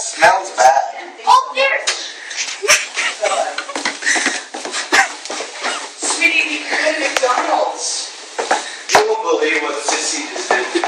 Smells bad. Oh, there. Sweetie, you go to McDonald's. You won't believe what Sissy just did.